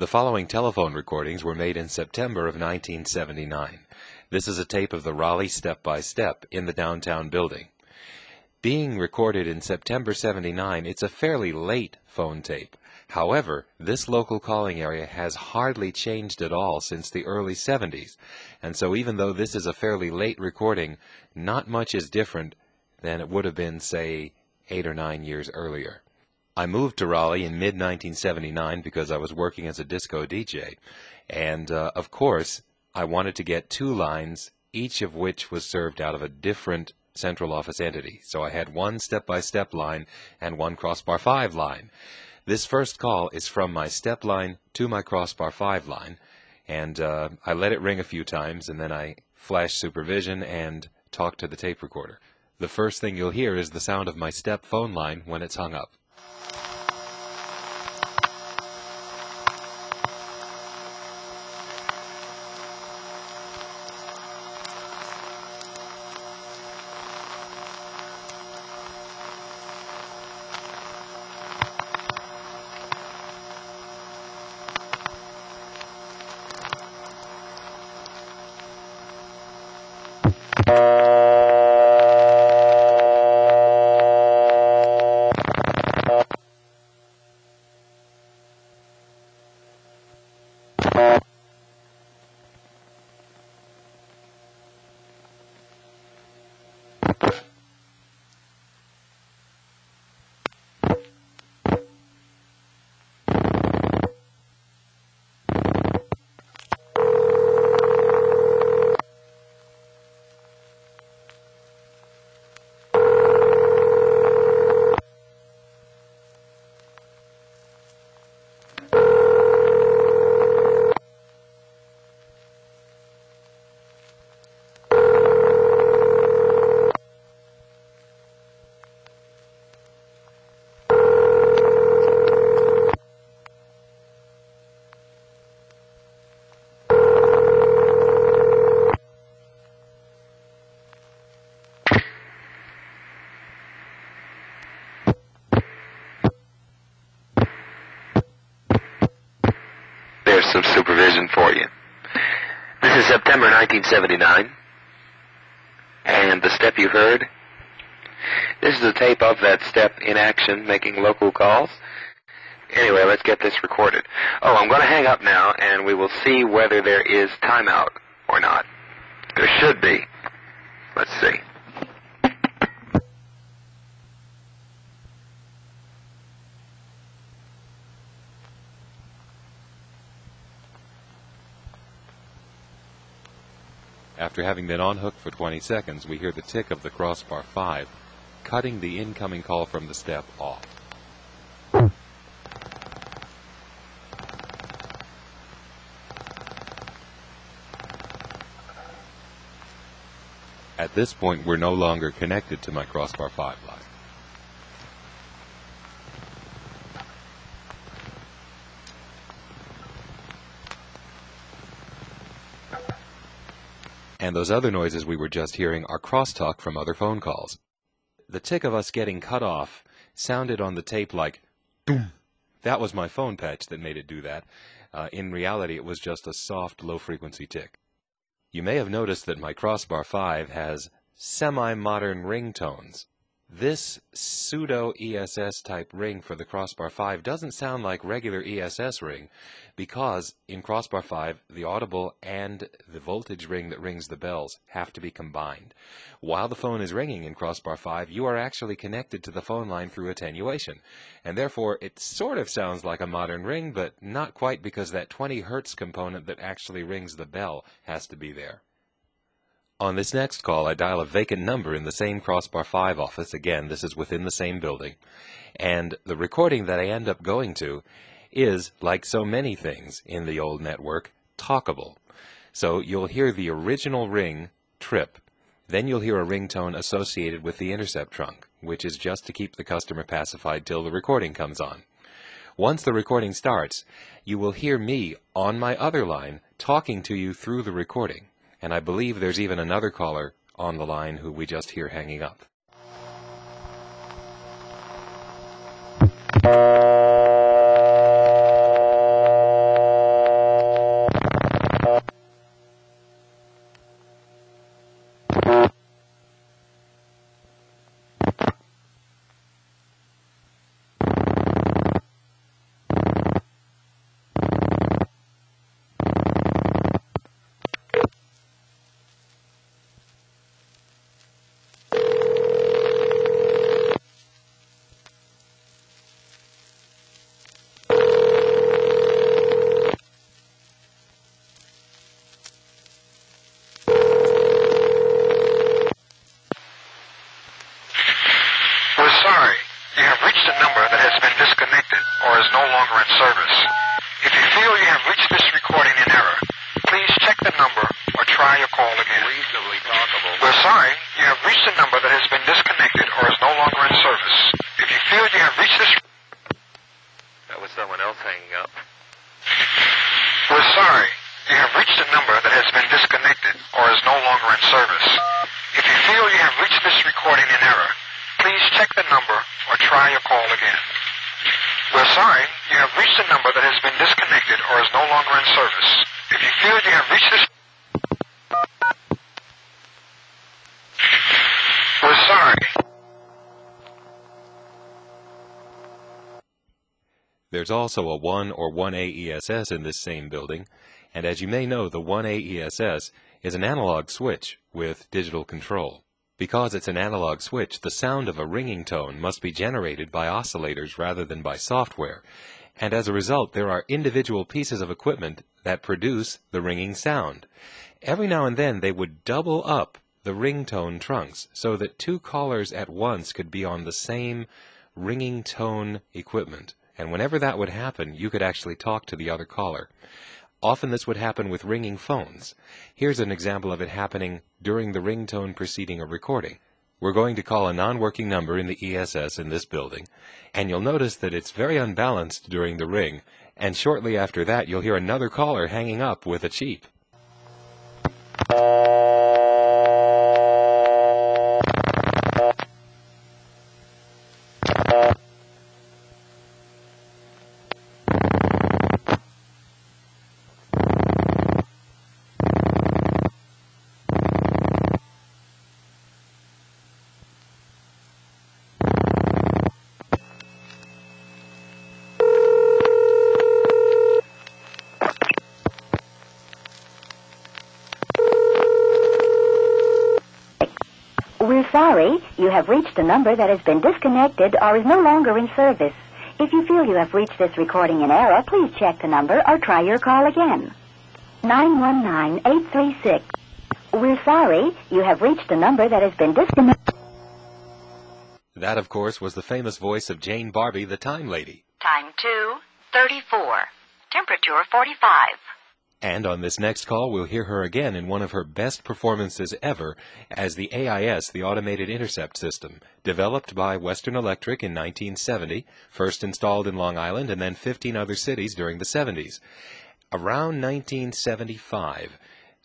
The following telephone recordings were made in September of 1979. This is a tape of the Raleigh Step-by-Step in the downtown building. Being recorded in September 79, it's a fairly late phone tape. However, this local calling area has hardly changed at all since the early 70s, and so even though this is a fairly late recording, not much is different than it would have been, say, 8 or 9 years earlier. I moved to Raleigh in mid-1979 because I was working as a disco DJ, and of course, I wanted to get two lines, each of which was served out of a different central office entity. So I had one step-by-step line and one crossbar 5 line. This first call is from my step line to my crossbar 5 line, and I let it ring a few times, and then I flashed supervision and talked to the tape recorder. The first thing you'll hear is the sound of my step phone line when it's hung up. Some supervision for you. This is September 1979, and the step you heard, this is a tape of that step in action making local calls. Anyway, let's get this recorded. Oh, I'm going to hang up now, and we will see whether there is timeout or not. There should be. Let's see. After having been on hook for 20 seconds, we hear the tick of the crossbar 5, cutting the incoming call from the step off. At this point, we're no longer connected to my crossbar 5 line. And those other noises we were just hearing are crosstalk from other phone calls. The tick of us getting cut off sounded on the tape like boom. That was my phone patch that made it do that. In reality, it was just a soft, low-frequency tick. You may have noticed that my crossbar 5 has semi-modern ringtones. This pseudo-ESS type ring for the crossbar 5 doesn't sound like regular ESS ring, because in crossbar 5, the audible and the voltage ring that rings the bells have to be combined. While the phone is ringing in crossbar 5, you are actually connected to the phone line through attenuation, and therefore it sort of sounds like a modern ring, but not quite, because that 20 Hertz component that actually rings the bell has to be there. On this next call, I dial a vacant number in the same crossbar 5 office. Again, this is within the same building. And the recording that I end up going to is, like so many things in the old network, talkable. So you'll hear the original ring trip. Then you'll hear a ringtone associated with the intercept trunk, which is just to keep the customer pacified till the recording comes on. Once the recording starts, you will hear me on my other line talking to you through the recording. And I believe there's even another caller on the line who we just hear hanging up. a number that has been disconnected or is no longer in service. If you feel you have reached this... That was someone else hanging up. We're sorry. You have reached a number that has been disconnected or is no longer in service. If you feel you have reached this recording in error, please check the number or try your call again. We're sorry. You have reached a number that has been disconnected or is no longer in service. If you feel you have reached this... We're sorry. There's also a 1 or 1AESS in this same building, and as you may know, the 1AESS is an analog switch with digital control. Because it's an analog switch, the sound of a ringing tone must be generated by oscillators rather than by software, and as a result there are individual pieces of equipment that produce the ringing sound. Every now and then they would double up the ringtone trunks so that two callers at once could be on the same ringing tone equipment. And whenever that would happen, you could actually talk to the other caller. Often this would happen with ringing phones. Here's an example of it happening during the ringtone preceding a recording. We're going to call a non-working number in the ESS in this building, and you'll notice that it's very unbalanced during the ring, and shortly after that you'll hear another caller hanging up with a cheep. Sorry, you have reached a number that has been disconnected or is no longer in service. If you feel you have reached this recording in error, please check the number or try your call again. 919836. We're sorry, you have reached a number that has been disconnected. That, of course, was the famous voice of Jane Barbe, the Time Lady. Time 2:34. Temperature 45. And on this next call, we'll hear her again in one of her best performances ever as the AIS, the Automated Intercept System, developed by Western Electric in 1970, first installed in Long Island and then 15 other cities during the 70s. Around 1975,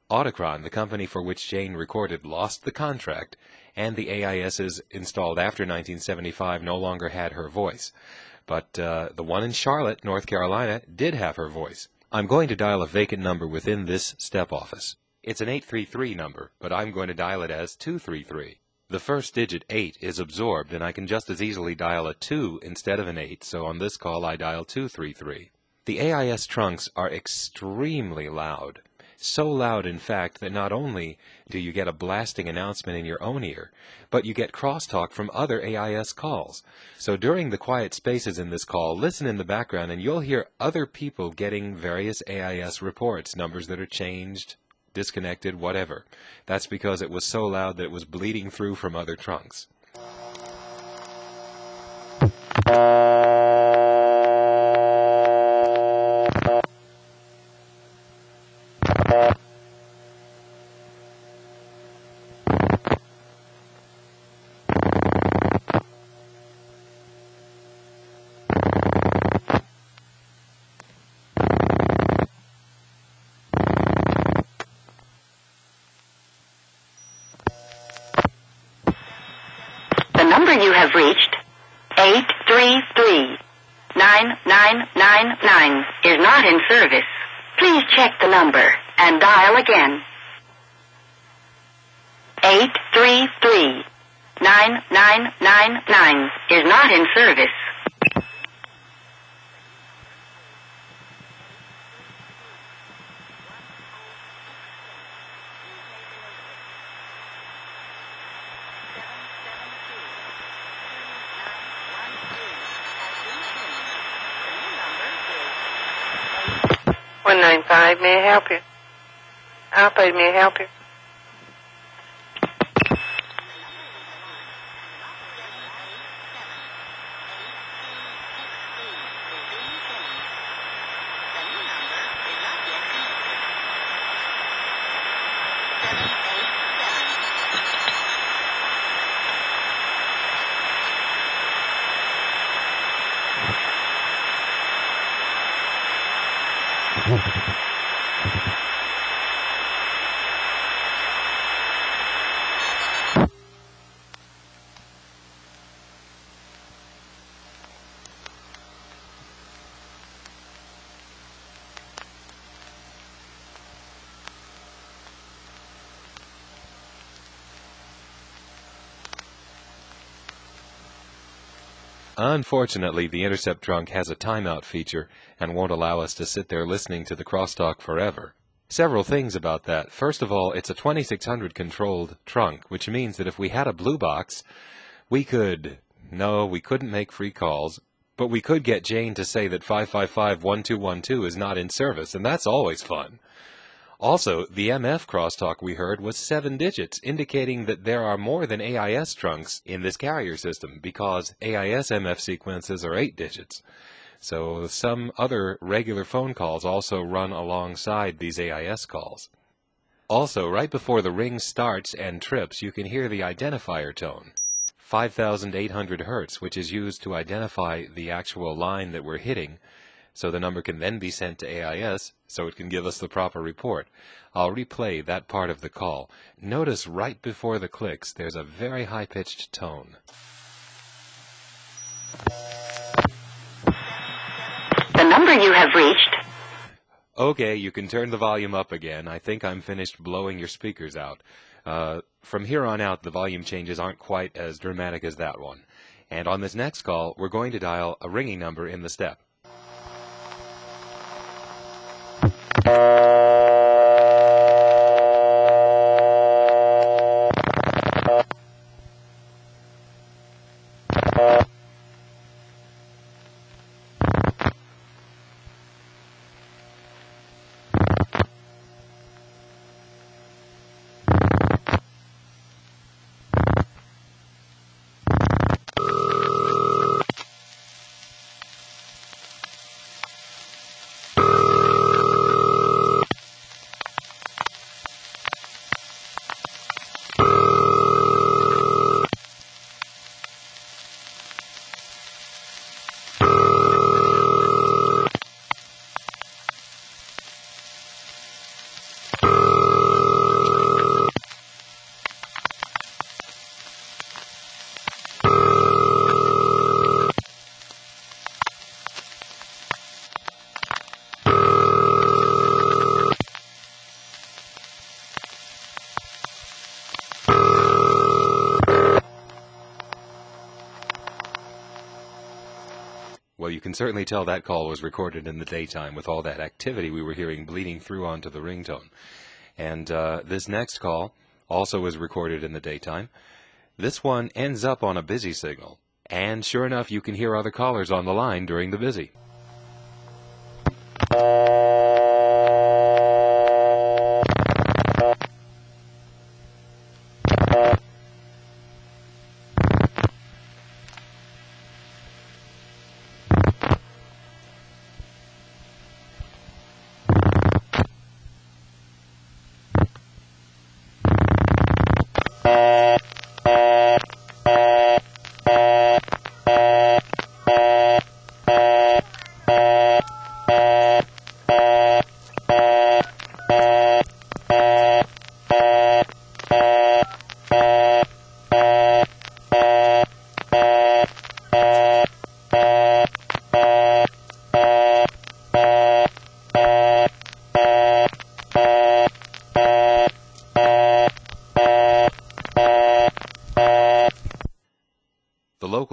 Autocron, the company for which Jane recorded, lost the contract, and the AISs installed after 1975 no longer had her voice. But the one in Charlotte, North Carolina, did have her voice. I'm going to dial a vacant number within this step office. It's an 833 number, but I'm going to dial it as 233. The first digit 8 is absorbed, and I can just as easily dial a 2 instead of an 8, so on this call I dial 233. The AIS trunks are extremely loud. So loud, in fact, that not only do you get a blasting announcement in your own ear, but you get crosstalk from other AIS calls. So during the quiet spaces in this call, listen in the background and you'll hear other people getting various AIS reports, numbers that are changed, disconnected, whatever. That's because it was so loud that it was bleeding through from other trunks. You have reached 833-9999 is not in service. Please check the number and dial again. 833-9999 is not in service. May I help you? Operator, may I help you? Unfortunately, the intercept trunk has a timeout feature and won't allow us to sit there listening to the crosstalk forever. Several things about that. First of all, it's a 2600 controlled trunk, which means that if we had a blue box, we could... No, we couldn't make free calls, but we could get Jane to say that 555-1212 is not in service, and that's always fun. Also, the MF crosstalk we heard was 7 digits, indicating that there are more than AIS trunks in this carrier system, because AIS MF sequences are 8 digits. So some other regular phone calls also run alongside these AIS calls. Also, right before the ring starts and trips, you can hear the identifier tone, 5,800 Hz, which is used to identify the actual line that we're hitting. So the number can then be sent to AIS so it can give us the proper report. I'll replay that part of the call. Notice right before the clicks there's a very high-pitched tone. The number you have reached. Okay, you can turn the volume up again. I think I'm finished blowing your speakers out. From here on out, the volume changes aren't quite as dramatic as that one. And on this next call, we're going to dial a ringing number in the step. Well, you can certainly tell that call was recorded in the daytime with all that activity we were hearing bleeding through onto the ringtone. And this next call also was recorded in the daytime. This one ends up on a busy signal. And sure enough, you can hear other callers on the line during the busy.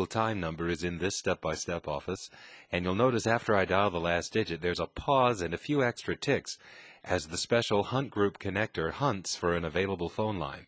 Time number is in this step-by-step office, and you'll notice after I dial the last digit there's a pause and a few extra ticks as the special hunt group connector hunts for an available phone line.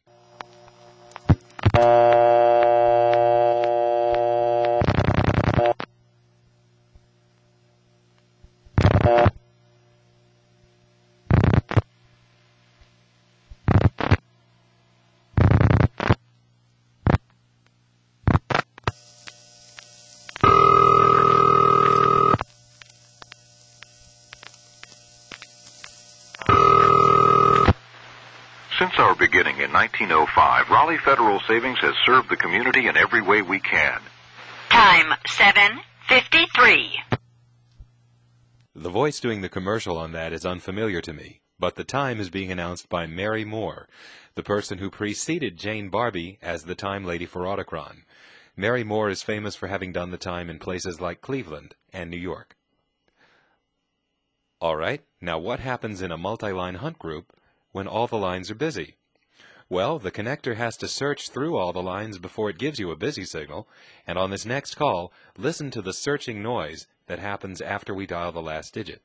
Since our beginning in 1905, Raleigh Federal Savings has served the community in every way we can. Time 7:53. The voice doing the commercial on that is unfamiliar to me, but the time is being announced by Mary Moore, the person who preceded Jane Barbe as the time lady for Autocron. Mary Moore is famous for having done the time in places like Cleveland and New York. All right, now what happens in a multi-line hunt group when all the lines are busy? Well, the connector has to search through all the lines before it gives you a busy signal, and on this next call, listen to the searching noise that happens after we dial the last digit.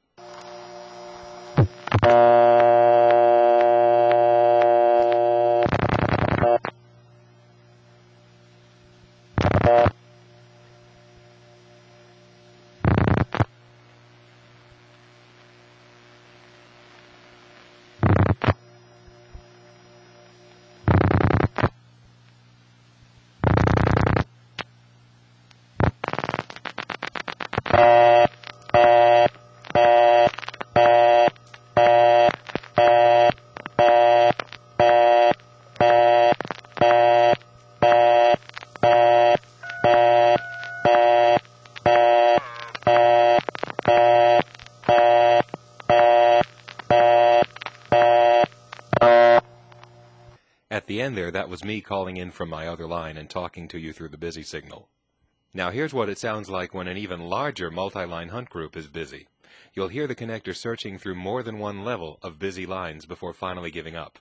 At the end there, that was me calling in from my other line and talking to you through the busy signal. Now here's what it sounds like when an even larger multi-line hunt group is busy. You'll hear the connector searching through more than one level of busy lines before finally giving up.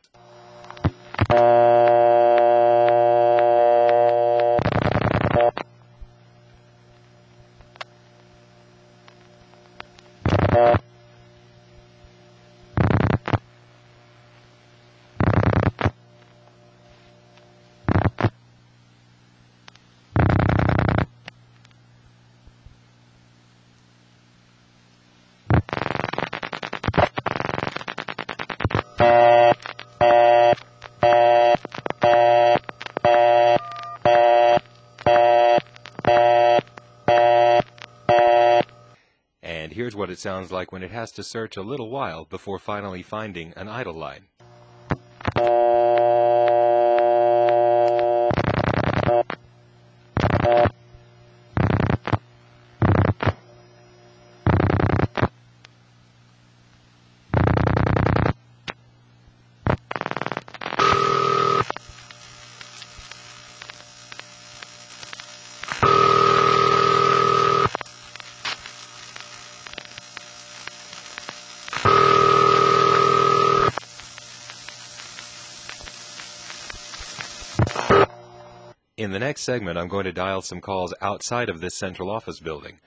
Here's what it sounds like when it has to search a little while before finally finding an idle line. In the next segment, I'm going to dial some calls outside of this central office building.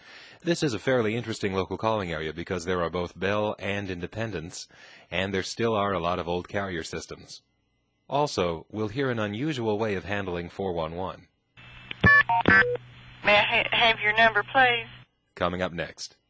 This is a fairly interesting local calling area because there are both Bell and Independence, and there still are a lot of old carrier systems. Also, we'll hear an unusual way of handling 411. May I have your number, please? Coming up next.